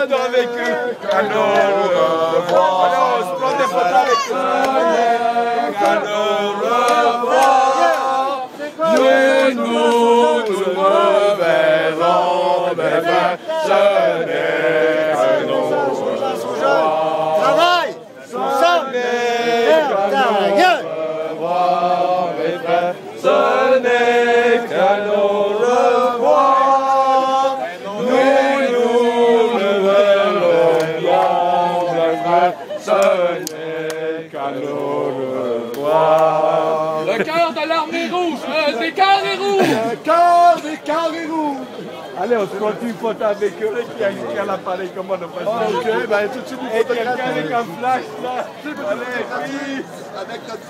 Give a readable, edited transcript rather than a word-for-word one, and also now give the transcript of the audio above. Splendeur avec eux, canon le vent. Alors, splendeur avec eux, canon le vent. Nous nous reverrons, mais ben, ce n'est que nos joies. Travail, ensemble, et gagne. Ce n'est qu'à nous revoir, nous ne verrons jamais. Ce n'est qu'à nous revoir. Le cœur de l'armée rouge, des carrés rouges. Le cœur des carrés rouges. Allez, on se continue une photo avec eux. Qui a l'appareil, comment on passe ça? Ok, ben tout de suite une photo avec un flash là. Allez, oui, avec notre